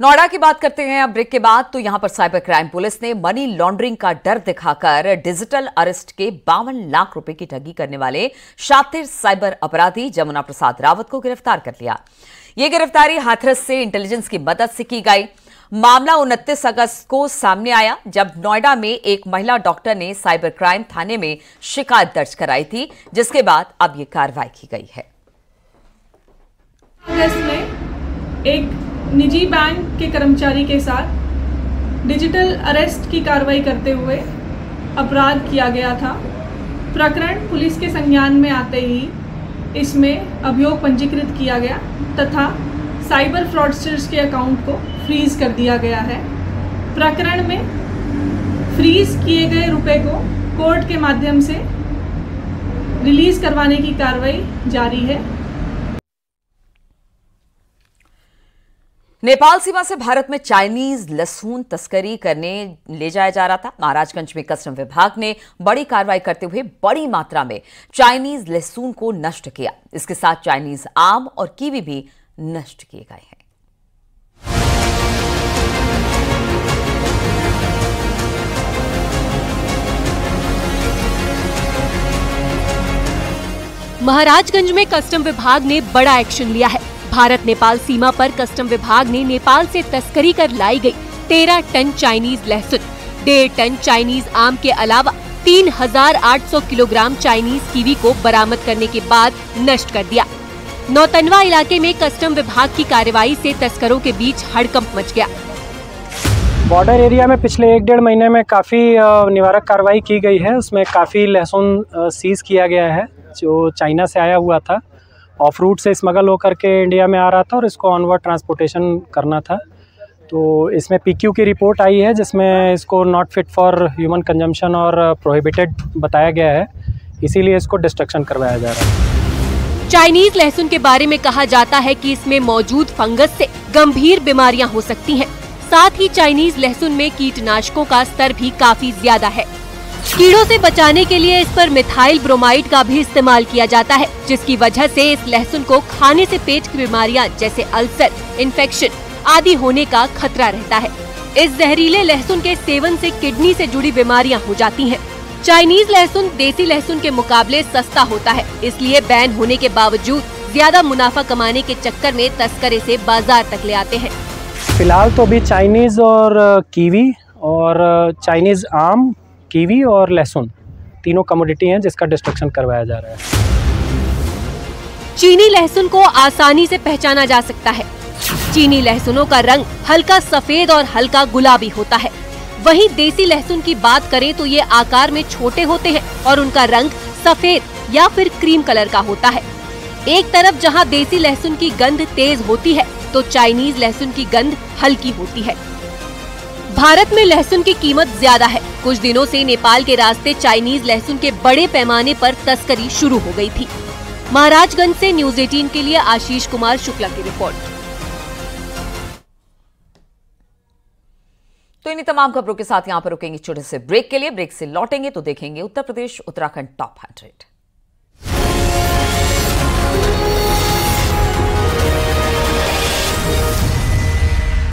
नोएडा की बात करते हैं अब ब्रेक के बाद। तो यहां पर साइबर क्राइम पुलिस ने मनी लॉन्ड्रिंग का डर दिखाकर डिजिटल अरेस्ट के 52 लाख रुपए की ठगी करने वाले शातिर साइबर अपराधी जमुना प्रसाद रावत को गिरफ्तार कर लिया। यह गिरफ्तारी हाथरस से इंटेलिजेंस की मदद से की गई। मामला 29 अगस्त को सामने आया, जब नोएडा में एक महिला डॉक्टर ने साइबर क्राइम थाने में शिकायत दर्ज कराई थी, जिसके बाद अब ये कार्रवाई की गई है। हाथरस में एक निजी बैंक के कर्मचारी के साथ डिजिटल अरेस्ट की कार्रवाई करते हुए अपराध किया गया था। प्रकरण पुलिस के संज्ञान में आते ही इसमें अभियोग पंजीकृत किया गया तथा साइबर फ्रॉडस्टर्स के अकाउंट को फ्रीज कर दिया गया है। प्रकरण में फ्रीज किए गए रुपए को कोर्ट के माध्यम से रिलीज करवाने की कार्रवाई जारी है। नेपाल सीमा से भारत में चाइनीज लहसुन तस्करी करने ले जाया जा रहा था। महाराजगंज में कस्टम विभाग ने बड़ी कार्रवाई करते हुए बड़ी मात्रा में चाइनीज लहसुन को नष्ट किया। इसके साथ चाइनीज आम और कीवी भी नष्ट किए गए हैं। महाराजगंज में कस्टम विभाग ने बड़ा एक्शन लिया है। भारत नेपाल सीमा पर कस्टम विभाग ने नेपाल से तस्करी कर लाई गई 13 टन चाइनीज लहसुन, 1.5 टन चाइनीज आम के अलावा 3,800 किलोग्राम चाइनीज कीवी को बरामद करने के बाद नष्ट कर दिया। नौतनवा इलाके में कस्टम विभाग की कार्रवाई से तस्करों के बीच हड़कंप मच गया। बॉर्डर एरिया में पिछले 1-1.5 महीने में काफी निवारक कार्रवाई की गई है। उसमें काफी लहसुन सीज किया गया है, जो चाइना से आया हुआ था, ऑफ रूट से स्मगल होकर के इंडिया में आ रहा था और इसको ऑनवर्ड ट्रांसपोर्टेशन करना था। तो इसमें PQ की रिपोर्ट आई है, जिसमें इसको not fit for human consumption और प्रोहिबिटेड बताया गया है, इसीलिए इसको डिस्ट्रक्शन करवाया जा रहा है। चाइनीज लहसुन के बारे में कहा जाता है कि इसमें मौजूद फंगस से गंभीर बीमारियां हो सकती हैं। साथ ही चाइनीज लहसुन में कीटनाशकों का स्तर भी काफी ज्यादा है। कीड़ों से बचाने के लिए इस पर मिथाइल ब्रोमाइड का भी इस्तेमाल किया जाता है, जिसकी वजह से इस लहसुन को खाने से पेट की बीमारियां जैसे अल्सर, इन्फेक्शन आदि होने का खतरा रहता है। इस जहरीले लहसुन के सेवन से किडनी से जुड़ी बीमारियां हो जाती हैं। चाइनीज लहसुन देसी लहसुन के मुकाबले सस्ता होता है, इसलिए बैन होने के बावजूद ज्यादा मुनाफा कमाने के चक्कर में तस्करे से बाजार तक ले आते हैं। फिलहाल तो अभी चाइनीज और कीवी और चाइनीज आम, कीवी और लहसुन तीनों कमोडिटी हैं जिसका डिस्ट्रक्शन करवाया जा रहा है। चीनी लहसुन को आसानी से पहचाना जा सकता है। चीनी लहसुनों का रंग हल्का सफेद और हल्का गुलाबी होता है। वहीं देसी लहसुन की बात करें तो ये आकार में छोटे होते हैं और उनका रंग सफेद या फिर क्रीम कलर का होता है। एक तरफ जहाँ देसी लहसुन की गंध तेज होती है तो चाइनीज लहसुन की गंध हल्की होती है। भारत में लहसुन की कीमत ज्यादा है। कुछ दिनों से नेपाल के रास्ते चाइनीज लहसुन के बड़े पैमाने पर तस्करी शुरू हो गई थी। महाराजगंज से न्यूज़ 18 के लिए आशीष कुमार शुक्ला की रिपोर्ट। तो इन्हीं तमाम खबरों के साथ यहां पर रुकेंगे छोटे से ब्रेक के लिए। ब्रेक से लौटेंगे तो देखेंगे उत्तर प्रदेश उत्तराखंड टॉप 100।